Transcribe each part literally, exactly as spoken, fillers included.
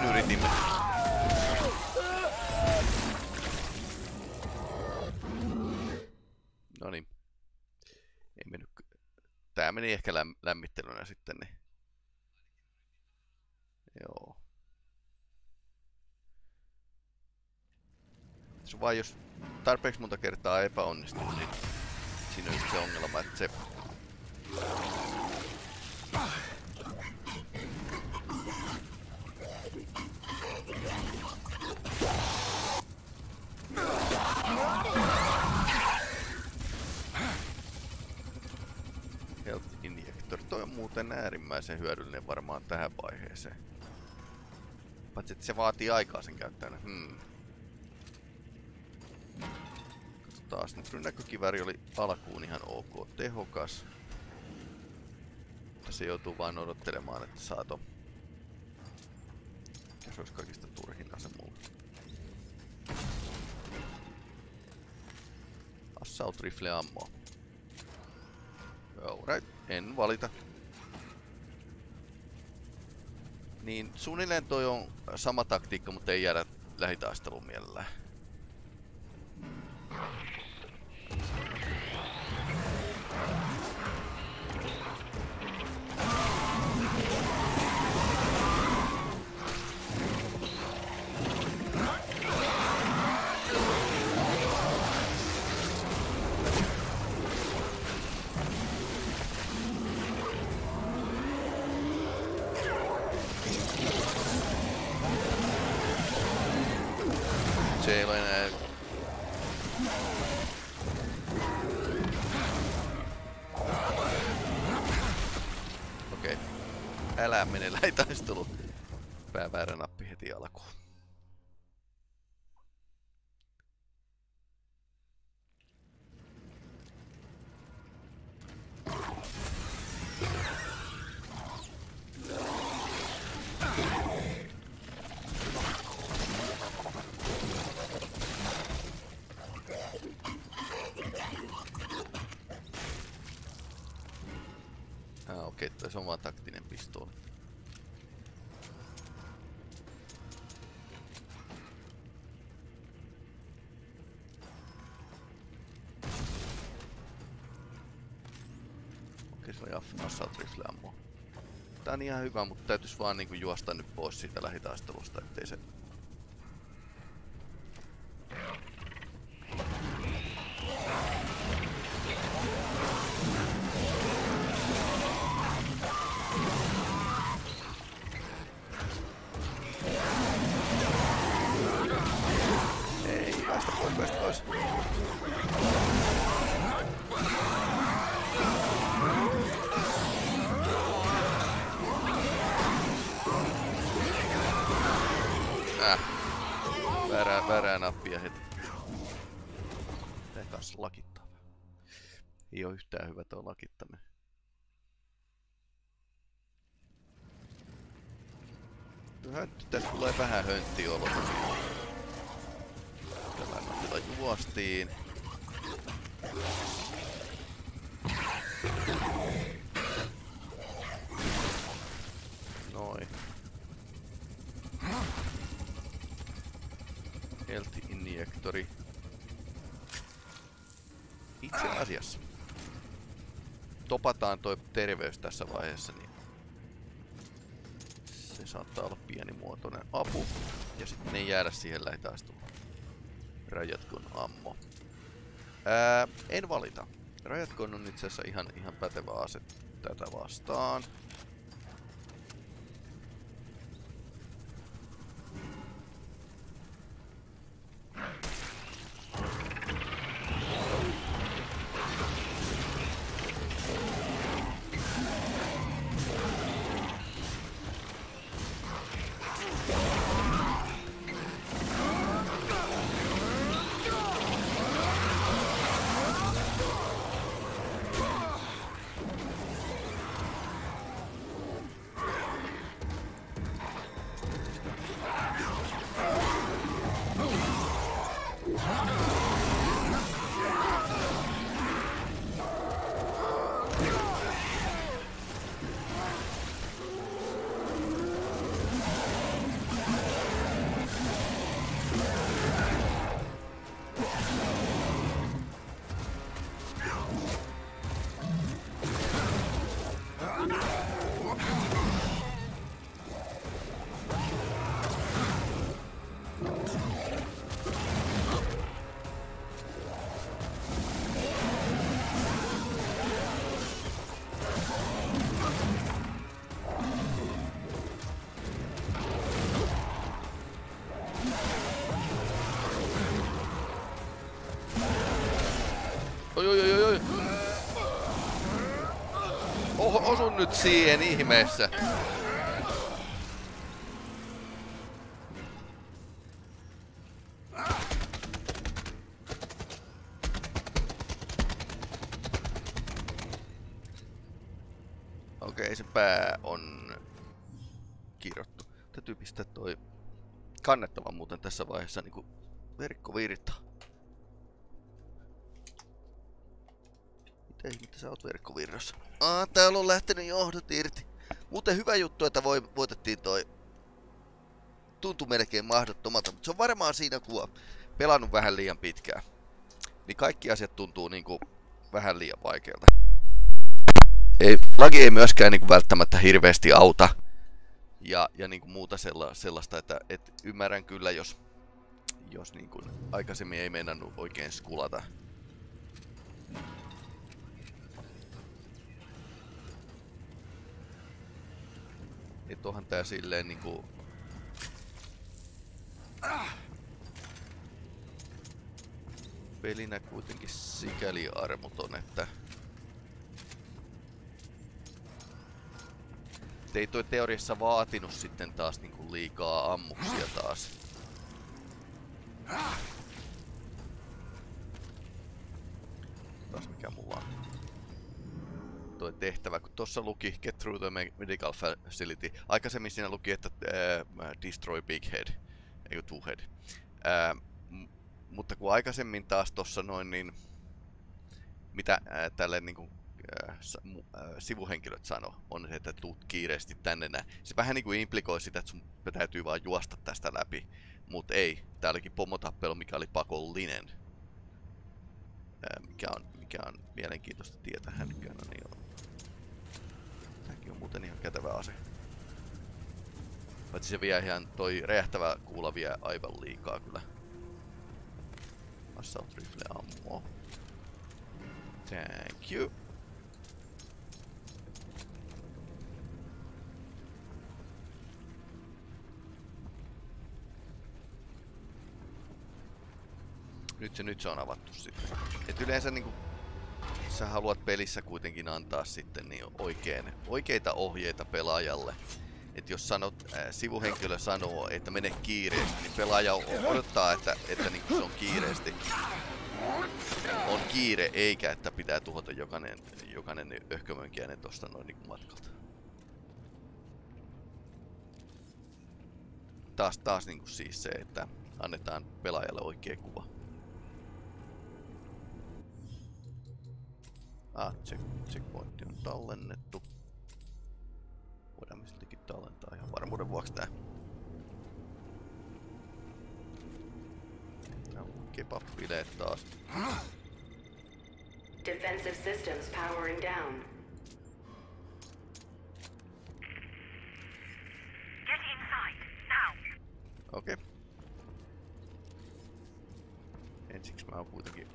fucking redeem it. No niin. Ei mennyt. Tää meni ehkä lämm lämmittelynä sitten, niin. Joo. Se vaan jos tarpeeksi monta kertaa epäonnistuu, niin siinä on just se ongelma, että se... Health Injector. Toi on muuten äärimmäisen hyödyllinen varmaan tähän vaiheeseen. Paitsi että se vaatii aikaa sen käyttäjänä. Hmm. Taas nyt rynnäkkökiväri oli alkuun ihan ok tehokas. Tässä joutuu vain odottelemaan, että saato. Ja se olisi kaikista turhin ase mulle. Assault rifle ammo. Alright, en valita. Niin suunnilleen toi on sama taktiikka, mutta ei jäädä lähitaistelun mielellään. Älä mene lähitaistelu. Pää väärä nappi heti alkuun. Ah, okei, okay, tässä on vaan taktinen pistooli. Okei, okay, se on assault rifle ammo. Tää on ihan hyvä, mutta täytyis vaan niinku juosta nyt pois siitä lähitaistelusta, ettei se... Väärää nappia heti. Tää kans lakittaa. Ei oo yhtään hyvä tuo lakittaminen. Tässä tulee vähän hönttiä olo. Tällä nappilla juostiin. Noin. Health Injectori. Itse asiassa. Topataan toi terveys tässä vaiheessa, niin se saattaa olla pienimuotoinen apu. Ja sitten ei jäädä siihen lähitaisteluun. Rajatkon ammo. Ää, en valita. Rajatkon on itse asiassa ihan, ihan pätevä ase tätä vastaan. osun nyt siihen ihmeessä. Okei, okay, se pää on kirottu. Täytyy pistää toi kannettava muuten tässä vaiheessa niinku verkkovirta. Mitä ihmettä sä oot verkkovirrassa? Aa, täällä on lähtenyt johdot irti. Muuten hyvä juttu, että voi, voitettiin toi. Tuntui melkein mahdottomalta, mutta se on varmaan siinä, kun on pelannut vähän liian pitkään. Niin kaikki asiat tuntuu niinku vähän liian vaikealta. Ei, laki ei myöskään niinku välttämättä hirveesti auta. Ja, ja niinku muuta sellaista, että et ymmärrän kyllä, jos, jos niinku aikaisemmin ei meinannut oikein skulata. Et onhan tää silleen niinku... pelinä kuitenkin sikäli armoton, että... ei toi teoriassa vaatinut sitten taas niinku liikaa ammuksia taas. Taas mikä mulla on. Toi tehtävä, kun tossa luki Get Through the Medical Facility. Aikaisemmin siinä luki, että ää, Destroy Big Head. Eikö Two Head. Ää, mutta kun aikaisemmin taas tossa noin niin... mitä ää, tälleen niinku... sivuhenkilöt sano, on se, että tuut kiireesti tänne näin. Se vähän niinku implikoi sitä, että sun täytyy vaan juosta tästä läpi. Mut ei, tää olikin pomotappelu, mikä oli pakollinen. Ää, mikä on, mikä on mielenkiintoista tietää hänkään, no niin on. Tääkin on muuten ihan kätevä ase. Paitsi se vie ihan toi räjähtävä kuula vie aivan liikaa kyllä. Assault rifle ammo. Thank you. Nyt se, nyt se on avattu sitten. Et yleensä niinku sä haluat pelissä kuitenkin antaa sitten niin oikein, oikeita ohjeita pelaajalle. Et jos sanot, ää, sivuhenkilö sanoo, että mene kiireesti, niin pelaaja odottaa, että, että niinku se on kiireesti. On kiire, eikä että pitää tuhota jokainen, jokainen öhkömönkiäinen tosta noin niinku matkalta. Taas, taas niinku siis se, että annetaan pelaajalle oikea kuva. Ah, check, checkpointti on tallennettu. Voidaan me siltikin tallentaa ihan varmuuden vuoksi tää. Tää on kebab-bileet taas. Defensive systems powering down. Get inside now. Okei. Okay. Ensiks mä oon kuitenkin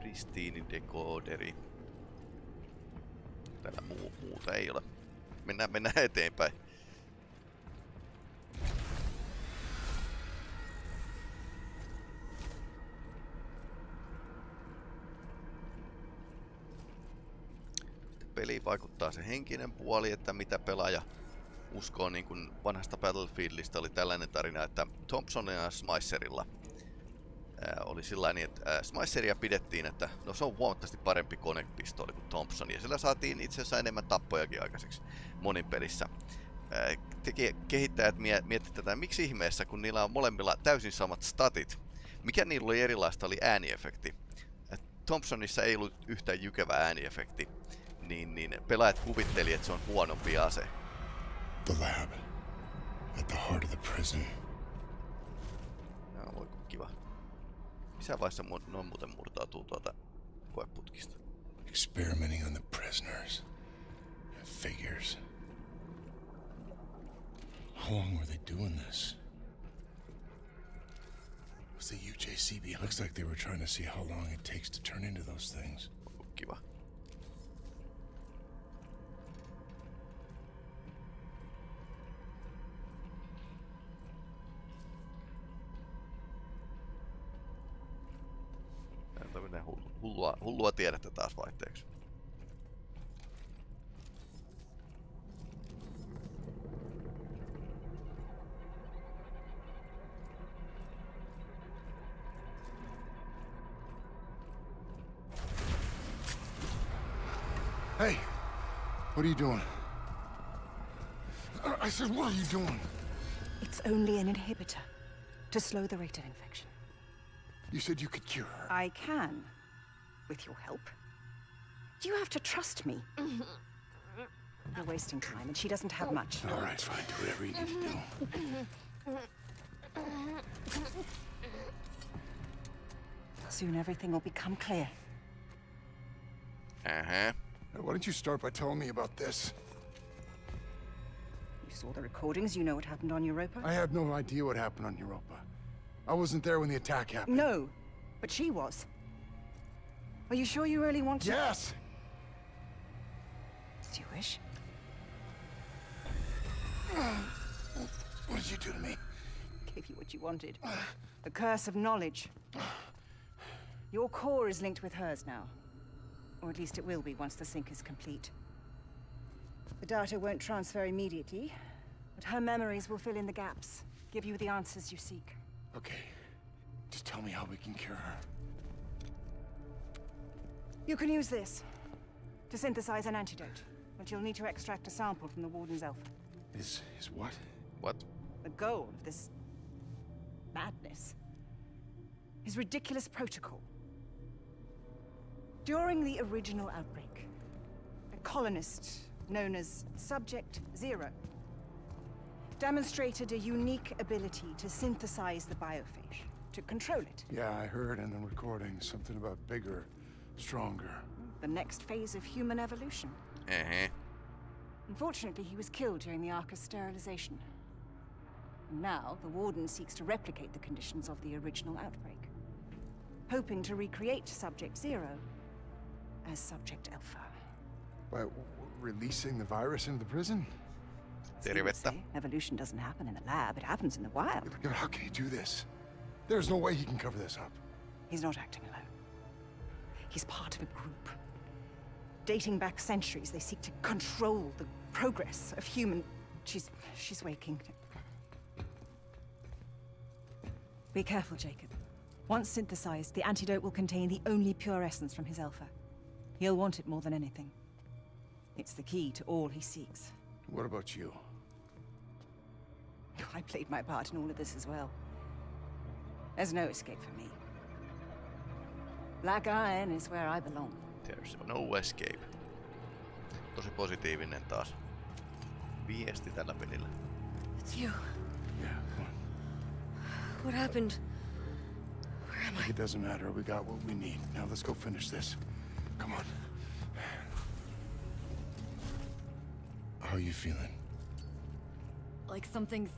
Kristiinin dekooderi. Täällä muu, muuta ei ole. Mennään, mennään eteenpäin. Sitten peliin vaikuttaa se henkinen puoli, että mitä pelaaja uskoo. Niin kuin vanhasta Battlefieldista oli tällainen tarina, että Thompson ja Smicerilla Ää, oli sillain, että Smiceria pidettiin, että no se on huomattavasti parempi konepistooli kuin Thompson, ja sillä saatiin itse asiassa enemmän tappojakin aikaiseksi monin pelissä. Ää, teki, kehittäjät mie miettivät tätä, miksi ihmeessä, kun niillä on molemmilla täysin samat statit. Mikä niillä oli erilaista, oli ääniefekti. Et Thompsonissa ei ollut yhtään jykevä ääniefekti, niin, niin pelaajat kuvitteli, että se on huonompi ase. The lab, at the heart of the prison. No, kiva. Missä vaiheessa noin muuten murtautuu tuota koeputkista? Experimenting on the prisoners. Figures. How long were they doing this? Was the U J C behind? Looks like they were trying to see how long it takes to turn into those things. Kiva. Hullua, hullua tiedettä taas vaihteeksi. Hey, what are you doing? I said, what are you doing? It's only an inhibitor to slow the rate of infection. You said you could cure her. I can, with your help. You have to trust me. You're wasting time, and she doesn't have much. All right, fine. Do whatever you need to do. Soon everything will become clear. Uh-huh. Why don't you start by telling me about this? You saw the recordings. You know what happened on Europa? I have no idea what happened on Europa. I wasn't there when the attack happened. No, but she was. Are you sure you really want to? Yes! Do you wish? What did you do to me? Gave you what you wanted. The curse of knowledge. Your core is linked with hers now. Or at least it will be once the sync is complete. The data won't transfer immediately, but her memories will fill in the gaps, give you the answers you seek. Okay. Just tell me how we can cure her. You can use this to synthesize an antidote, but you'll need to extract a sample from the Warden's Alpha. Is... is what? What? The goal of this... madness. His ridiculous protocol. During the original outbreak, a colonist known as Subject Zero demonstrated a unique ability to synthesize the biophage, to control it. Yeah, I heard in the recording something about bigger, stronger. The next phase of human evolution. Uh-huh. Unfortunately, he was killed during the Arc's sterilization. And now, the Warden seeks to replicate the conditions of the original outbreak, hoping to recreate Subject Zero as Subject Alpha. By releasing the virus into the prison? Say, evolution doesn't happen in the lab, it happens in the wild. Yeah, but how can he do this? There's no way he can cover this up. He's not acting alone. He's part of a group. Dating back centuries, they seek to control the progress of human... She's... she's waking. Be careful, Jacob. Once synthesized, the antidote will contain the only pure essence from his alpha. He'll want it more than anything. It's the key to all he seeks. What about you? I played my part in all of this as well. There's no escape for me. Black Iron is where I belong. There's no escape. Tosi positiivinen taas. Viesti tällä pelillä. It's you. Yeah, come on. What happened? Where am I? It doesn't matter. We got what we need. Now let's go finish this. Come on. How are you feeling? Like something's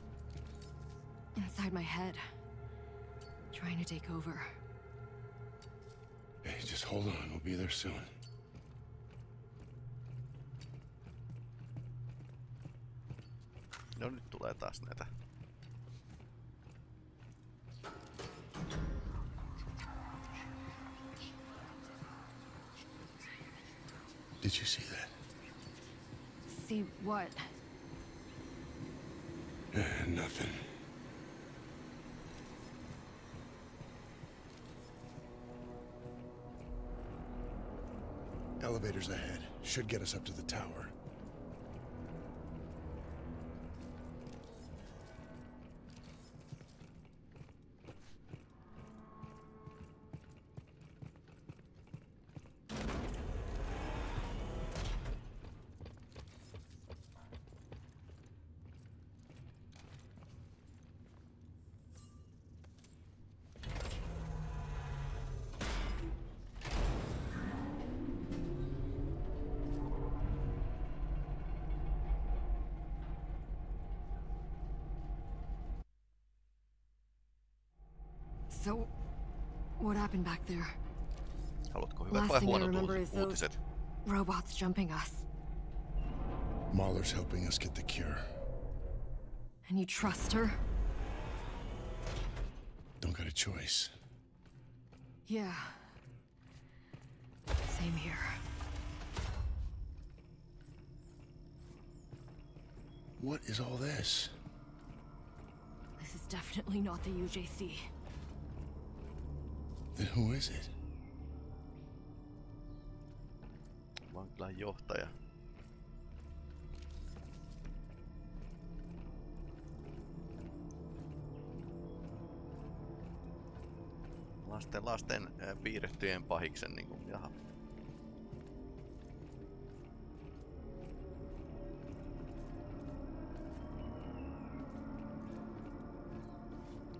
inside my head, trying to take over. Hey, just hold on. We'll be there soon. No, nyt tulee taas näitä. Did you see that? See what? Uh, nothing. Elevators ahead. Should get us up to the tower. So, what happened back there? Last thing I remember is those robots jumping us. Mahler's helping us get the cure. And you trust her? Don't got a choice. Yeah. Same here. What is all this? This is definitely not the U J C. Then who is it? Kuplan johtaja. Lasten, lasten äh, piirrettyjen pahiksen niinku, jaha.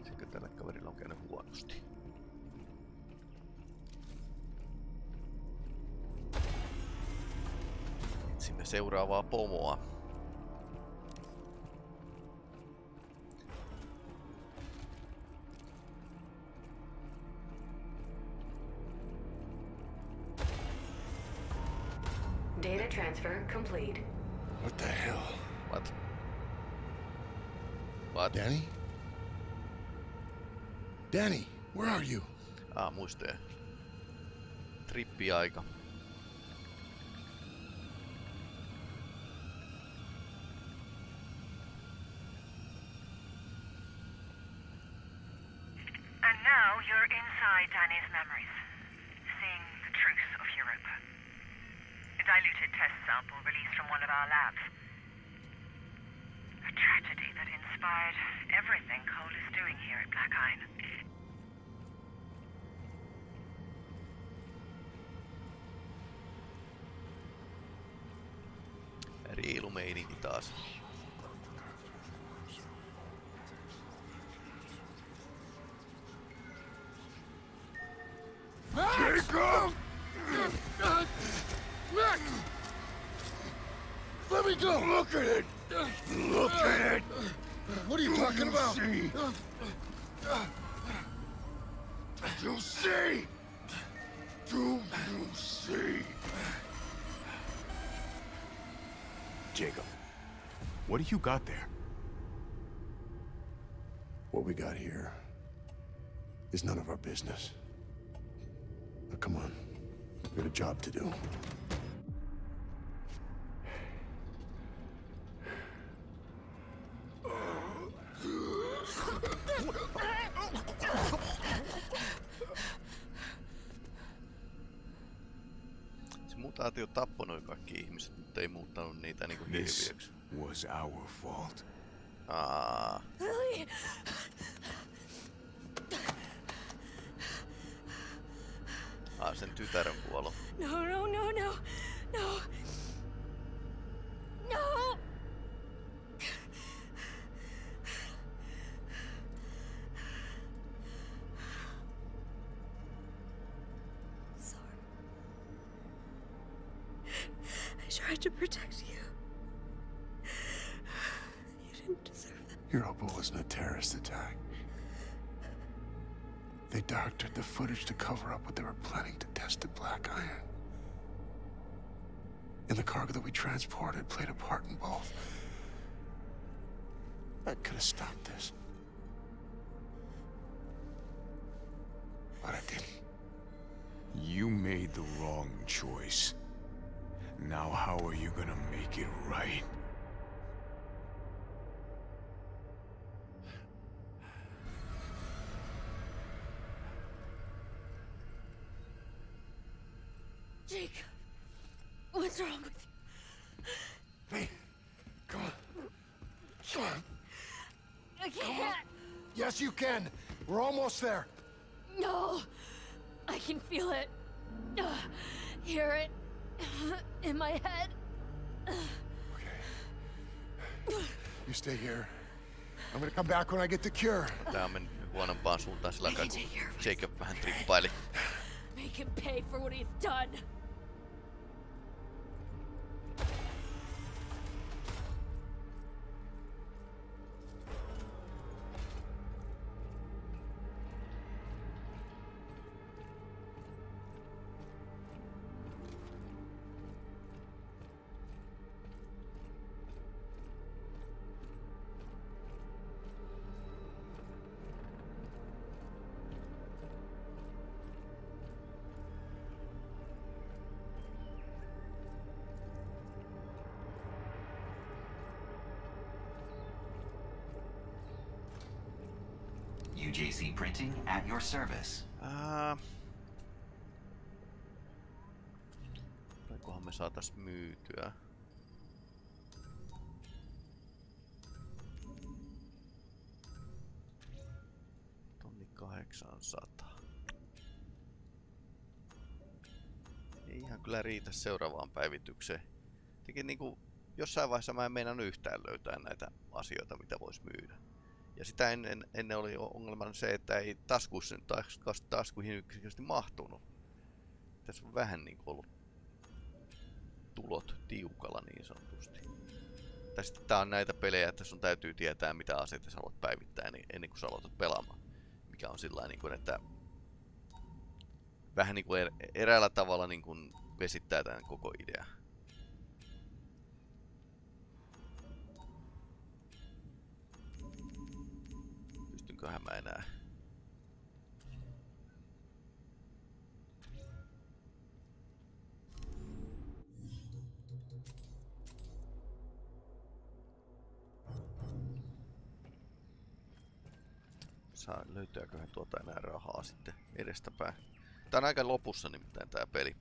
Sikö tällä kaverilla on käynyt huonosti? Etsimme seuraavaa pomoa. Transfer complete. What the hell? What? What? Danny? Danny, where are you? Ah, muistoja. Trippiaika. And now you're inside Danny's memories, seeing the truth of Europe. A diluted test sample released from one of our labs. A tragedy that inspired everything Cole is doing here at Black Iron. Reilu meininki taas. Jacob! Look! Let me go! Look at it! Look at it! What are you talking You'll about? See. You'll see! Do you see? Jacob, what do you got there? What we got here is none of our business. Now, come on. We've got a job to do. This was our fault. Ah. Lily. Ah, sen tytären kuolo. No, no, no, no, no, no. Sorry. I tried to protect you. Europa wasn't a terrorist attack. They doctored the footage to cover up what they were planning to test at Black Iron. And the cargo that we transported played a part in both. I could have stopped this. But I didn't. You made the wrong choice. Now how are you gonna make it right? Jacob, what's wrong with you? Hey, come on. Come on. I can't. Come on. Yes, you can. We're almost there. No. I can feel it. Uh, hear it. In my head. Okay. You stay here. I'm gonna come back when I get the cure. Tää on mennyt huonompaan suuntaan sillä aikaa, kun Jacob vähän trippaili. Make him pay for what he's done. U J C printing at your service. Uh, me saatais myytyä. kahdeksansataa. Ei ihan kyllä riitä seuraavaan päivitykseen. Jotenkin niinku jossain vaiheessa mä en meinaan yhtään löytää näitä asioita, mitä vois myydä. Ja sitä ennen, ennen oli ongelmana se, että ei taskuissa tasku, taskuihin yksinkertaisesti mahtunut. Tässä on vähän niinku ollut tulot tiukalla niin sanotusti. Tai sitten tää on näitä pelejä, että sun täytyy tietää mitä asioita sä haluat päivittää niin ennen kuin sä aloitat pelaamaan. Mikä on sillä tavalla, että vähän niin kuin eräällä tavalla niin kuin vesittää tämän koko idea. Pystynköhän mä enää? Saa, löytääköhän tuota enää rahaa sitten edestäpäin. Tää on aika lopussa nimittäin tää peli.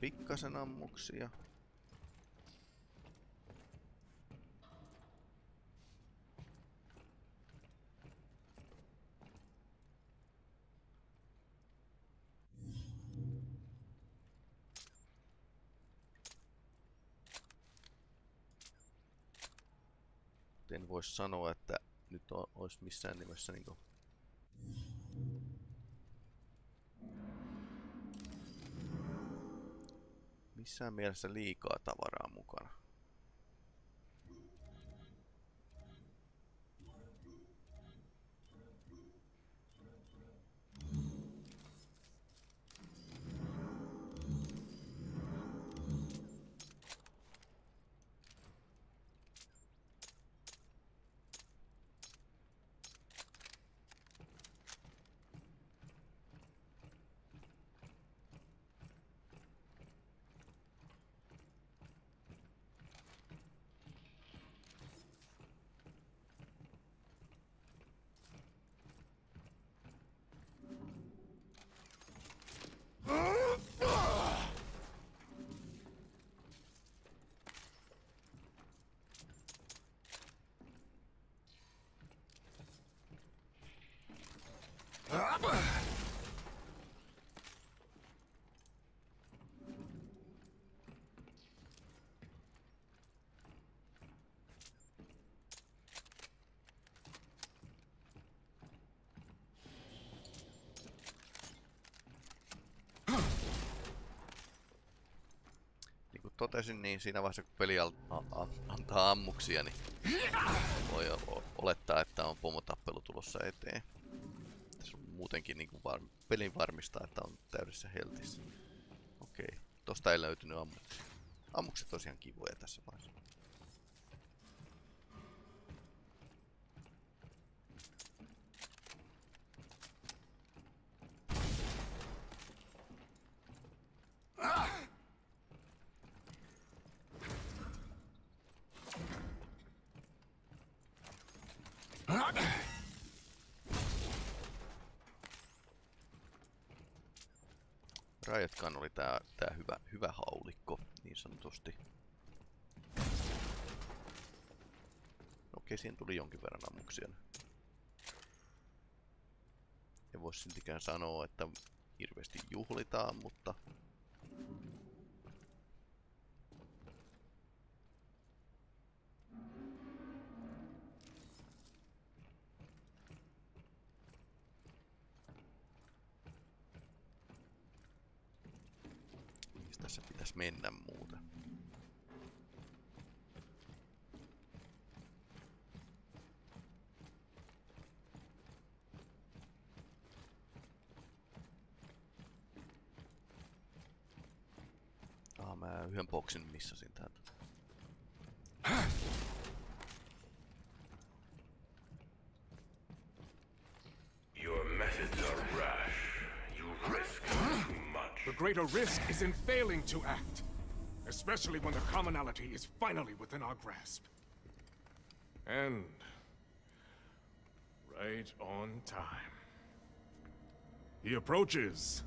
Pikkasen ammuksia. En voi sanoa, että nyt olisi missään nimessä niinku missään mielessä liikaa tavaraa mukana. Totesin, niin siinä vaiheessa kun peli antaa ammuksia, niin voi olettaa, että on pomotappelu tulossa eteen. Tässä on muutenkin niin kuin var pelin varmistaa, että on täydessä heltissä. Okei, tosta ei löytynyt ammuksia. Ammukset tosiaan kivoja tässä vaiheessa. Raietkaan oli tää, tää hyvä, hyvä haulikko, niin sanotusti. Okei, siihen tuli jonkin verran ammuksia. En voi siltikään sanoa, että hirveästi juhlitaan, mutta... Tässä pitäisi mennä muuta. Ah, mä yhden boksin missasin täältä. greater risk is in failing to act, especially when the commonality is finally within our grasp. And right on time. He approaches.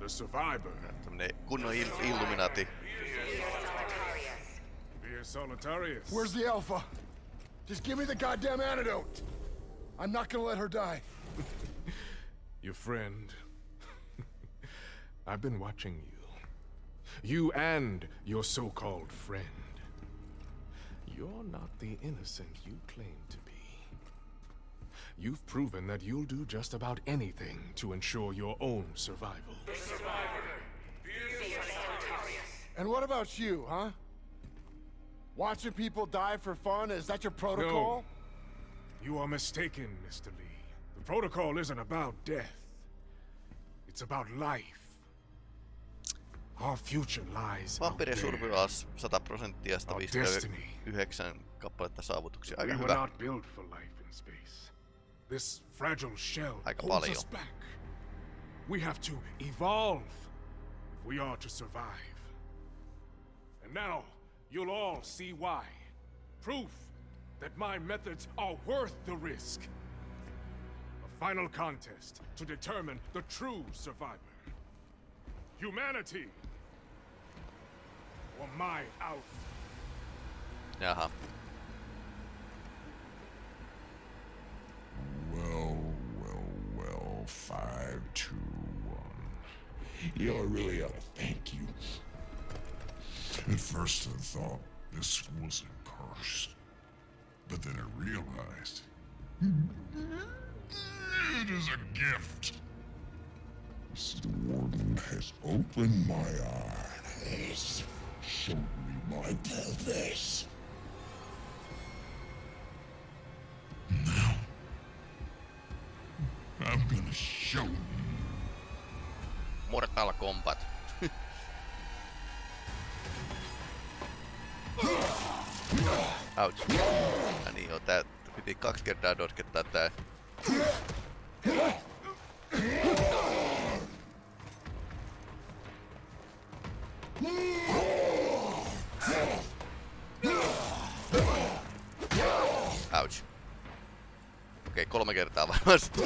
The survivor. Tämmönen kunnon illuminati. Beer Solitarius. Where's the Alpha? Just give me the goddamn antidote. I'm not gonna let her die. Your friend. I've been watching you. You and your so-called friend. You're not the innocent you claim to be. You've proven that you'll do just about anything to ensure your own survival. The survivor. And what about you, huh? Watching people die for fun, is that your protocol? No. You are mistaken, Mister Lee. The protocol isn't about death. It's about life. Our future lies out there. Our destiny. We were not built for life in space. This fragile shell holds us back. We have to evolve if we are to survive. And now, you'll all see why. Proof that my methods are worth the risk. A final contest to determine the true survivor. Humanity! Or my out. Jaha. Well, well, well, five, two, one. You really ought to thank you. At first I thought this was a curse, but then I realized it is a gift. Mister Warden has opened my eyes, showed me my purpose. Now, I'm gonna show you. Mortal Kombat. Ouch. No niin joo, tää piti kaksi kertaa dotkettaa tää. Ouch. Okei, kolme kertaa varmasti.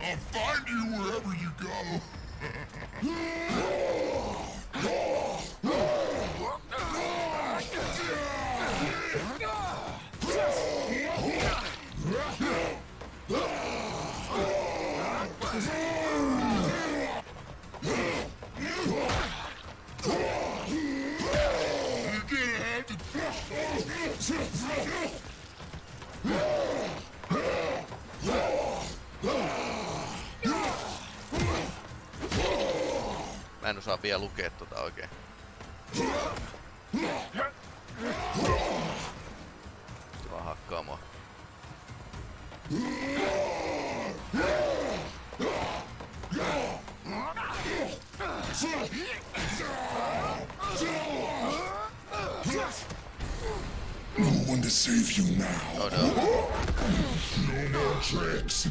I'll find you wherever you go. Mä en osaa vielä lukea tota oikein. Se vaan hakkaa mua. No one to save you now. Oh no. No more tricks.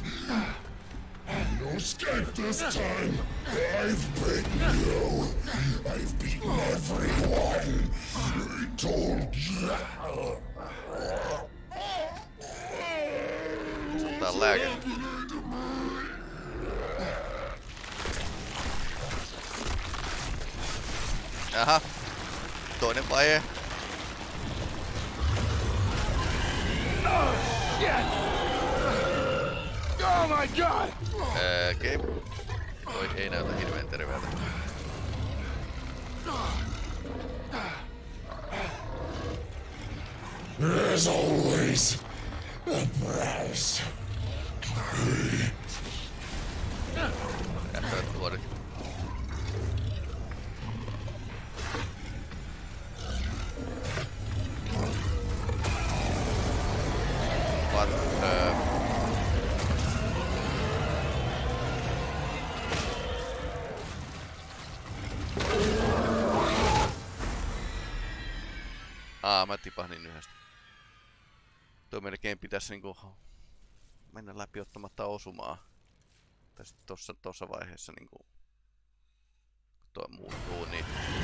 No escape this time! I've beaten you! I've beaten everyone! I told you! That lag. Aha! Toinen vaihe. Oh, shit! Oh my god! Okay. Toi ei näytä hirveen terveeltä. There's always a price. What? Uh, Aa, mä tipahdin yhdestä. Tuo melkein pitäisi niinku mennä läpi ottamatta osumaa. Tässä tossa, tossa vaiheessa niinku... Kun tuo muuttuu, niin